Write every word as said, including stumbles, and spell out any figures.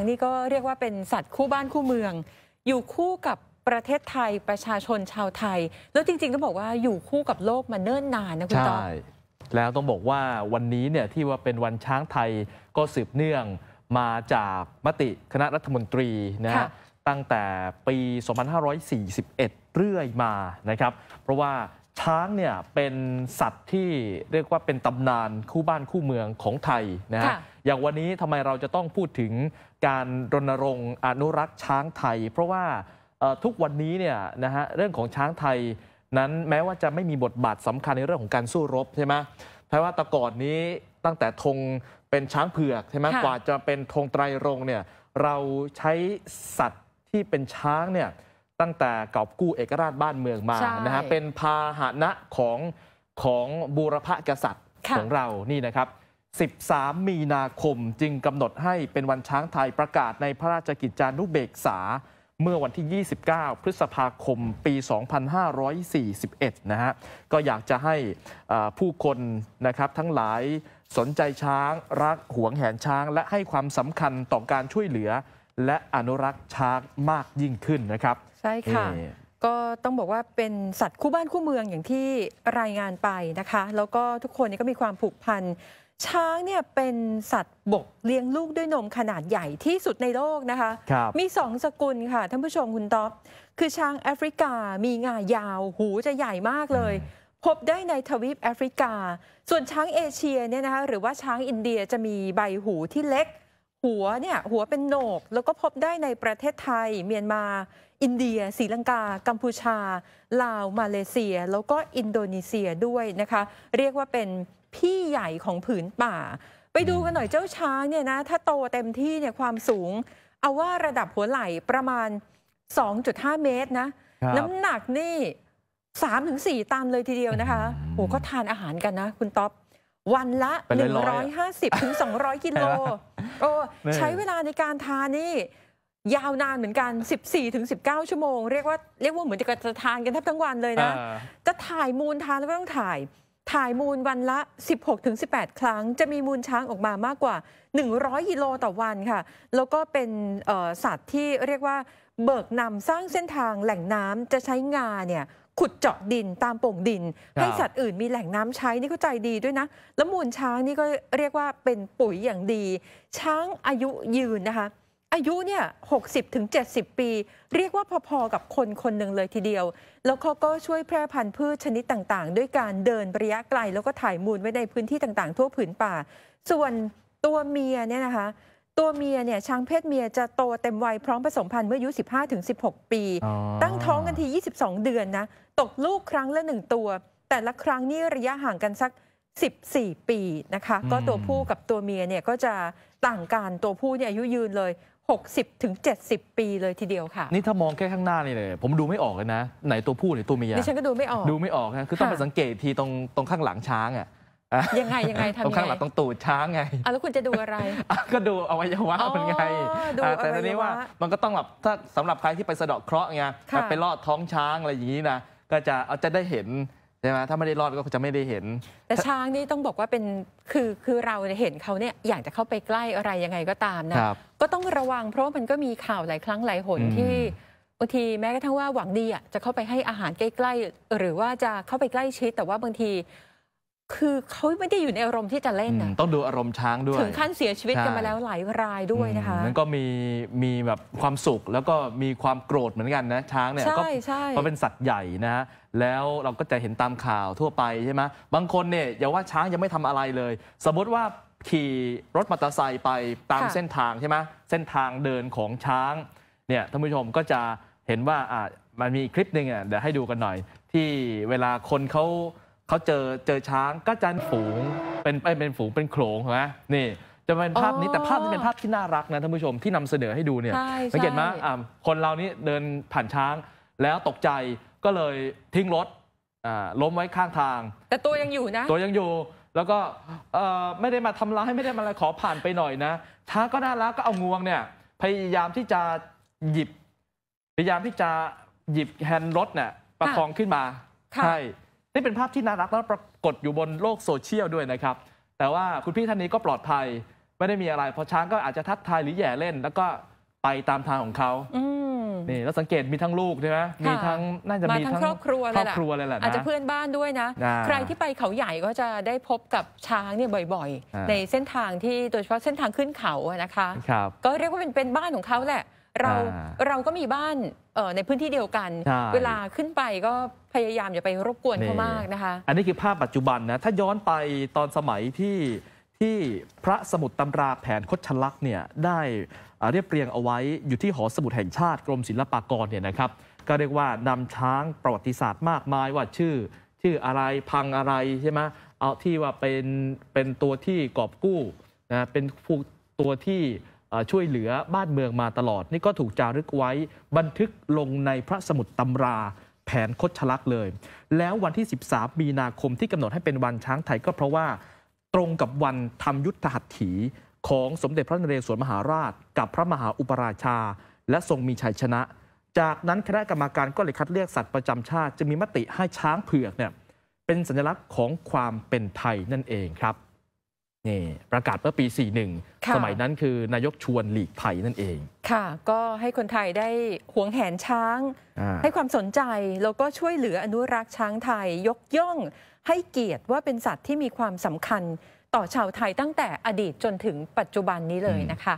างนี่ก็เรียกว่าเป็นสัตว์คู่บ้านคู่เมืองอยู่คู่กับประเทศไทยประชาชนชาวไทยแล้วจริงๆต้องบอกว่าอยู่คู่กับโลกมาเนิ่นนานนะคุณจอมแล้วต้องบอกว่าวันนี้เนี่ยที่ว่าเป็นวันช้างไทยก็สืบเนื่องมาจากมติคณะรัฐมนตรีนะฮะตั้งแต่ปีสองพันห้าร้อยสี่สิบเอ็ดเรื่อยมานะครับเพราะว่าช้างเนี่ยเป็นสัตว์ที่เรียกว่าเป็นตำนานคู่บ้านคู่เมืองของไทยนะฮะอย่างวันนี้ทำไมเราจะต้องพูดถึงการรณรงค์อนุรักษ์ช้างไทยเพราะว่าทุกวันนี้เนี่ยนะฮะเรื่องของช้างไทยนั้นแม้ว่าจะไม่มีบทบาทสำคัญในเรื่องของการสู้รบใช่ไหมเพราะว่าแต่ก่อนนี้ตั้งแต่ธงเป็นช้างเผือกใช่ไหมกว่าจะเป็นธงไตรรงค์เนี่ยเราใช้สัตว์ที่เป็นช้างเนี่ยตั้งแต่กอบกู้เอกราชบ้านเมืองมานะฮะเป็นพาหนะของของบูรพกษัตริย์ของเรานี่นะครับสิบสามมีนาคมจึงกำหนดให้เป็นวันช้างไทยประกาศในพระราชกิจจานุเบกษาเมื่อวันที่ ยี่สิบเก้า พฤษภาคม ปี สองพันห้าร้อยสี่สิบเอ็ด นะฮะก็อยากจะให้ผู้คนนะครับทั้งหลายสนใจช้างรักหวงแหนช้างและให้ความสำคัญต่อการช่วยเหลือและอนุรักษ์ช้างมากยิ่งขึ้นนะครับใช่ค่ะก็ต้องบอกว่าเป็นสัตว์คู่บ้านคู่เมืองอย่างที่รายงานไปนะคะแล้วก็ทุกคนนี่ก็มีความผูกพันช้างเนี่ยเป็นสัตว์บกเลี้ยงลูกด้วยนมขนาดใหญ่ที่สุดในโลกนะคะมีสองสกุลค่ะท่านผู้ชมคุณต๊อบคือช้างแอฟริกามีงายาวหูจะใหญ่มากเลยพบได้ในทวีปแอฟริกาส่วนช้างเอเชียเนี่ยนะคะหรือว่าช้างอินเดียจะมีใบหูที่เล็กหัวเนี่ยหัวเป็นโหนกแล้วก็พบได้ในประเทศไทยเมียนมาอินเดียศรีลังกากัมพูชาลาวมาเลเซียแล้วก็อินโดนีเซียด้วยนะคะเรียกว่าเป็นพี่ใหญ่ของผืนป่าไปดูกันหน่อยเจ้าช้างเนี่ยนะถ้าโตเต็มที่เนี่ยความสูงเอาว่าระดับหัวไหล่ประมาณ สองจุดห้า เมตรนะน้ำหนักนี่ สามถึงสี่ ตันเลยทีเดียวนะคะโอ้ก็ทานอาหารกันนะคุณต๊อบวันละ หนึ่งร้อยห้าสิบถึงสองร้อย กิโลโอ้ใช้เวลาในการทานนี่ยาวนานเหมือนกัน สิบสี่ถึงสิบเก้า ชั่วโมงเรียกว่าเรียกว่าเหมือนจะทานกันแทบทั้งวันเลยนะจะถ่ายมูลทานแล้วก็ต้องถ่ายถ่ายมูลวันละ สิบหกถึงสิบแปด ครั้งจะมีมูลช้างออกมามากกว่าหนึ่งร้อยกิโลต่อวันค่ะแล้วก็เป็นสัตว์ที่เรียกว่าเบิกนำสร้างเส้นทางแหล่งน้ำจะใช้งาเนี่ยขุดเจาะดินตามโป่งดินให้สัตว์อื่นมีแหล่งน้ำใช้นี่เข้าใจดีด้วยนะแล้วมูลช้างนี่ก็เรียกว่าเป็นปุ๋ยอย่างดีช้างอายุยืนนะคะอายุเนี่ย หกสิบถึงเจ็ดสิบ ปีเรียกว่าพอๆกับคนคนหนึ่งเลยทีเดียวแล้วเขาก็ช่วยแพร่พันธุ์พืชชนิดต่างๆด้วยการเดินระยะไกลแล้วก็ถ่ายมูลไว้ในพื้นที่ต่างๆทั่วผืนป่าส่วนตัวเมียเนี่ยนะคะตัวเมียเนี่ยช้างเพศเมียจะโตเต็มวัยพร้อมผสมพันธุ์เมื่ออายุ สิบห้าถึงสิบหก ปีตั้งท้องกันที ยี่สิบสอง เดือนนะตกลูกครั้งละหนึ่งตัวแต่ละครั้งนี่ระยะห่างกันสักสิบสี่ ปีนะคะก็ตัวผู้กับตัวเมียเนี่ยก็จะต่างกันตัวผู้เนี่ยอายุยืนเลยหกสิบถึงเจ็ดสิบ ปีเลยทีเดียวค่ะนี่ถ้ามองแค่ข้างหน้านี่เลยผมดูไม่ออกเลยนะไหนตัวผู้หรือตัวเมียดิฉันก็ดูไม่ออกดูไม่ออกนะคือต้องไปสังเกตทีตรงตรงข้างหลังช้างอ่ะยังไงยังไงทำยังไงตรงข้างหลังตรงตูดช้างไงอ่ะแล้วคุณจะดูอะไรก็ดูอวัยวะเป็นไงแต่ทีนี้ว่ามันก็ต้องแบบถ้าสำหรับใครที่ไปสะเดาะเคราะห์ไงไปลอดท้องช้างอะไรอย่างนี้นะก็จะเอาจะได้เห็นใช่ไหมถ้าไม่ได้รอดก็จะไม่ได้เห็นแต่ช้างนี่ต้องบอกว่าเป็นคือคือเราเห็นเขาเนี่ยอยากจะเข้าไปใกล้อะไรยังไงก็ตามนะก็ต้องระวังเพราะมันก็มีข่าวหลายครั้งหลายหนที่บางทีแม้กระทั่งว่าหวังดีอ่ะจะเข้าไปให้อาหารใกล้ๆหรือว่าจะเข้าไปใกล้ชิดแต่ว่าบางทีคือเขาไม่ได้อยู่ในอารมณ์ที่จะเล่นนะต้องดูอารมณ์ช้างด้วยถึงขั้นเสียชีวิตกันมาแล้วหลายรายด้วยนะคะมันก็มีมีแบบความสุขแล้วก็มีความโกรธเหมือนกันนะช้างเนี่ยก็เพราะเป็นสัตว์ใหญ่นะฮะแล้วเราก็จะเห็นตามข่าวทั่วไปใช่ไหมบางคนเนี่ยอย่าว่าช้างยังไม่ทำอะไรเลยสมมติว่าขี่รถมอเตอร์ไซค์ไปตามเส้นทางใช่ไหมเส้นทางเดินของช้างเนี่ยท่านผู้ชมก็จะเห็นว่าอ่ะมันมีคลิปหนึ่งอ่ะเดี๋ยวให้ดูกันหน่อยที่เวลาคนเขาเขาเจอเจอช้างก็จะฝูงเป็นเป็นฝูงเป็นโขลงนะนี่จะเป็นภาพนี้แต่ภาพนี้เป็นภาพที่น่ารักนะท่านผู้ชมที่นำเสนอให้ดูเนี่ยสังเกตไหมคนเรานี่เดินผ่านช้างแล้วตกใจก็เลยทิ้งรถล้มไว้ข้างทางแต่ตัวยังอยู่นะตัวยังอยู่แล้วก็ไม่ได้มาทำร้ายไม่ได้มาอะไรขอผ่านไปหน่อยนะช้างก็น่ารักก็เอางวงเนี่ยพยายามที่จะหยิบพยายามที่จะหยิบแฮนด์รถเนี่ยประคองขึ้นมาใช่นี่เป็นภาพที่น่ารักแล้วปรากฏอยู่บนโลกโซเชียลด้วยนะครับแต่ว่าคุณพี่ท่านนี้ก็ปลอดภัย ไม่ได้มีอะไรพอช้างก็อาจจะทักทายหรือแย่เล่นแล้วก็ไปตามทางของเขานี่แล้วสังเกตมีทั้งลูกใช่ไหมมีทั้งน่าจะมีทั้งครอบครัวเลยแหละอาจจะเพื่อนบ้านด้วยนะใครที่ไปเขาใหญ่ก็จะได้พบกับช้างเนี่ยบ่อยๆในเส้นทางที่โดยเฉพาะเส้นทางขึ้นเขาอะนะคะก็เรียกว่าเป็นเป็นบ้านของเขาแหละเราเราก็มีบ้านในพื้นที่เดียวกันเวลาขึ้นไปก็พยายามอย่าไปรบกวนเขามากนะคะอันนี้คือภาพปัจจุบันนะถ้าย้อนไปตอนสมัยที่ที่พระสมุดตำราแผนคชลักษณ์เนี่ยได้เรียบเรียงเอาไว้อยู่ที่หอสมุดแห่งชาติกรมศิลปากรเนี่ยนะครับก็เรียกว่านำช้างประวัติศาสตร์มากมายว่าชื่อชื่ออะไรพังอะไรใช่ไหมเอาที่ว่าเป็นเป็นตัวที่กอบกู้นะเป็นผู้ตัวที่ช่วยเหลือบ้านเมืองมาตลอดนี่ก็ถูกจารึกไว้บันทึกลงในพระสมุดตำราแผนคชลักษณ์เลยแล้ววันที่สิบสามมีนาคมที่กำหนดให้เป็นวันช้างไทยก็เพราะว่าตรงกับวันทำยุทธหัตถีของสมเด็จพระนเรศวรมหาราชกับพระมหาอุปราชาและทรงมีชัยชนะจากนั้นคณะกรรมการก็เลยคัดเลือกสัตว์ประจำชาติจะมีมติให้ช้างเผือกเนี่ยเป็นสัญลักษณ์ของความเป็นไทยนั่นเองครับนี่ประกาศเมื่อปี สี่สิบเอ็ด สมัยนั้นคือนายกชวนหลีกภัยนั่นเองค่ะก็ให้คนไทยได้หวงแหนช้างให้ความสนใจแล้วก็ช่วยเหลืออนุรักษ์ช้างไทยยกย่องให้เกียรติว่าเป็นสัตว์ที่มีความสำคัญต่อชาวไทยตั้งแต่อดีตจนถึงปัจจุบันนี้เลยนะคะ